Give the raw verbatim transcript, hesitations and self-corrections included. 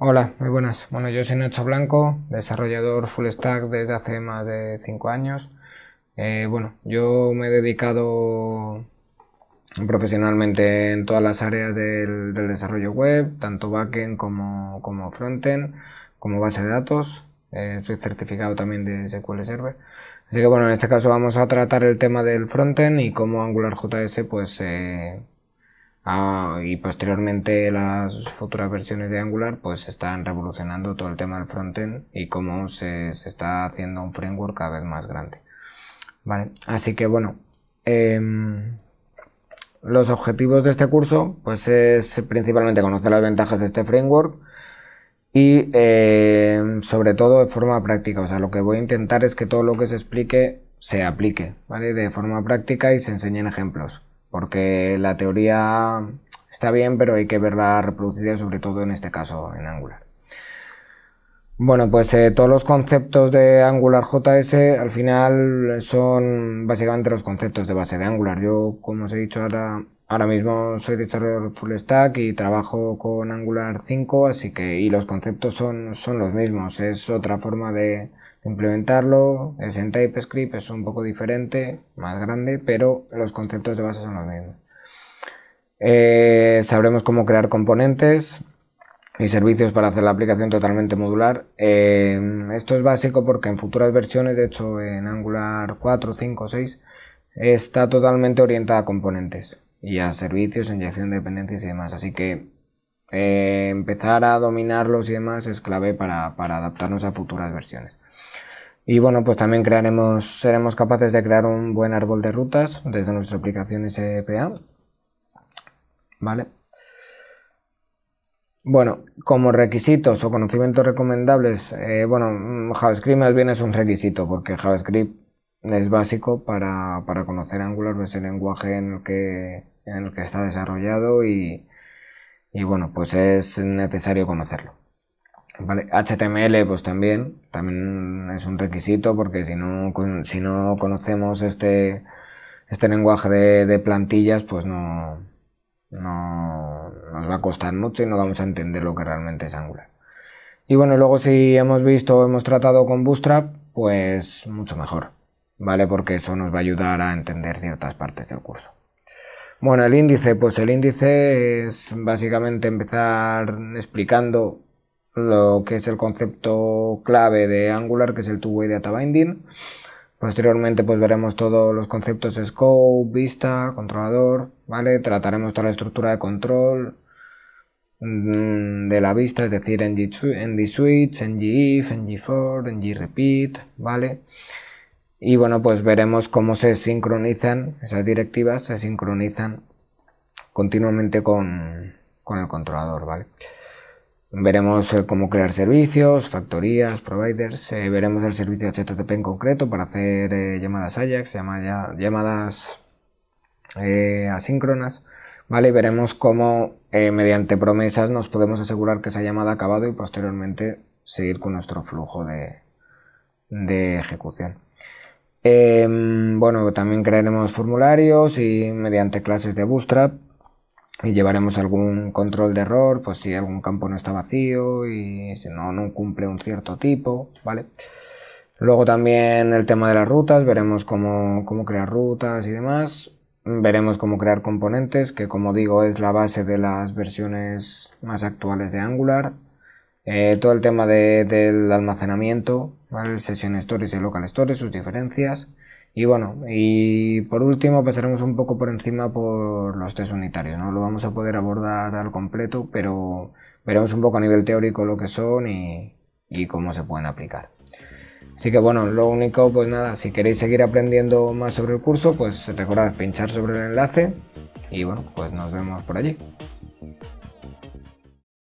Hola, muy buenas. Bueno, yo soy Nacho Blanco, desarrollador full stack desde hace más de cinco años. Eh, bueno, yo me he dedicado profesionalmente en todas las áreas del, del desarrollo web, tanto backend como, como frontend, como base de datos. Eh, soy certificado también de S Q L Server. Así que bueno, en este caso vamos a tratar el tema del frontend y cómo Angular J S pues... Eh, Ah, y posteriormente las futuras versiones de Angular pues están revolucionando todo el tema del frontend y cómo se, se está haciendo un framework cada vez más grande. Vale, así que bueno, eh, los objetivos de este curso pues es principalmente conocer las ventajas de este framework y eh, sobre todo de forma práctica. O sea, lo que voy a intentar es que todo lo que se explique se aplique, ¿vale? De forma práctica y se enseñen ejemplos. Porque la teoría está bien, pero hay que verla reproducida, sobre todo en este caso en Angular. Bueno, pues eh, todos los conceptos de Angular J S al final son básicamente los conceptos de base de Angular. Yo, como os he dicho, ahora, ahora mismo soy desarrollador full stack y trabajo con Angular cinco, así que y los conceptos son, son los mismos. Es otra forma de implementarlo, es en TypeScript, es un poco diferente, más grande, pero los conceptos de base son los mismos. Eh, sabremos cómo crear componentes y servicios para hacer la aplicación totalmente modular. Eh, esto es básico porque en futuras versiones, de hecho en Angular cuatro, cinco, seis, está totalmente orientada a componentes y a servicios, inyección de dependencias y demás, así que eh, empezar a dominarlos y demás es clave para, para adaptarnos a futuras versiones. Y bueno, pues también crearemos, seremos capaces de crear un buen árbol de rutas desde nuestra aplicación S P A. Vale. Bueno, como requisitos o conocimientos recomendables, eh, bueno, JavaScript más bien es un requisito, porque JavaScript es básico para, para conocer Angular, es el lenguaje en el que, en el que está desarrollado y, y bueno, pues es necesario conocerlo. Vale. H T M L pues también, también es un requisito porque si no, con, si no conocemos este, este lenguaje de, de plantillas pues no, no nos va a costar mucho y no vamos a entender lo que realmente es Angular. Y bueno, luego si hemos visto o hemos tratado con Bootstrap pues mucho mejor, vale, porque eso nos va a ayudar a entender ciertas partes del curso. Bueno, el índice, pues el índice es básicamente empezar explicando lo que es el concepto clave de Angular, que es el Two-Way data binding. Posteriormente pues veremos todos los conceptos de scope, vista, controlador, ¿vale? Trataremos toda la estructura de control de la vista, es decir, N G-Switch, N G-If, N G-For, N G-Repeat, ¿vale? Y bueno, pues veremos cómo se sincronizan, esas directivas se sincronizan continuamente con, con el controlador, ¿vale? Veremos eh, cómo crear servicios, factorías, providers, eh, veremos el servicio H T T P en concreto para hacer eh, llamadas AJAX, llamada, llamadas eh, asíncronas, ¿vale? Y veremos cómo eh, mediante promesas nos podemos asegurar que esa llamada ha acabado y posteriormente seguir con nuestro flujo de, de ejecución. Eh, bueno, también crearemos formularios y mediante clases de Bootstrap. Y llevaremos algún control de error, pues si algún campo no está vacío y si no, no cumple un cierto tipo, ¿vale? Luego también el tema de las rutas, veremos cómo, cómo crear rutas y demás. Veremos cómo crear componentes, que como digo es la base de las versiones más actuales de Angular. Eh, todo el tema de, del almacenamiento, ¿vale? El session stories y local stories, sus diferencias. Y bueno, y por último pasaremos un poco por encima por los test unitarios, no lo vamos a poder abordar al completo, pero veremos un poco a nivel teórico lo que son y, y cómo se pueden aplicar. Así que bueno, lo único, pues nada, si queréis seguir aprendiendo más sobre el curso, pues recordad pinchar sobre el enlace y bueno, pues nos vemos por allí.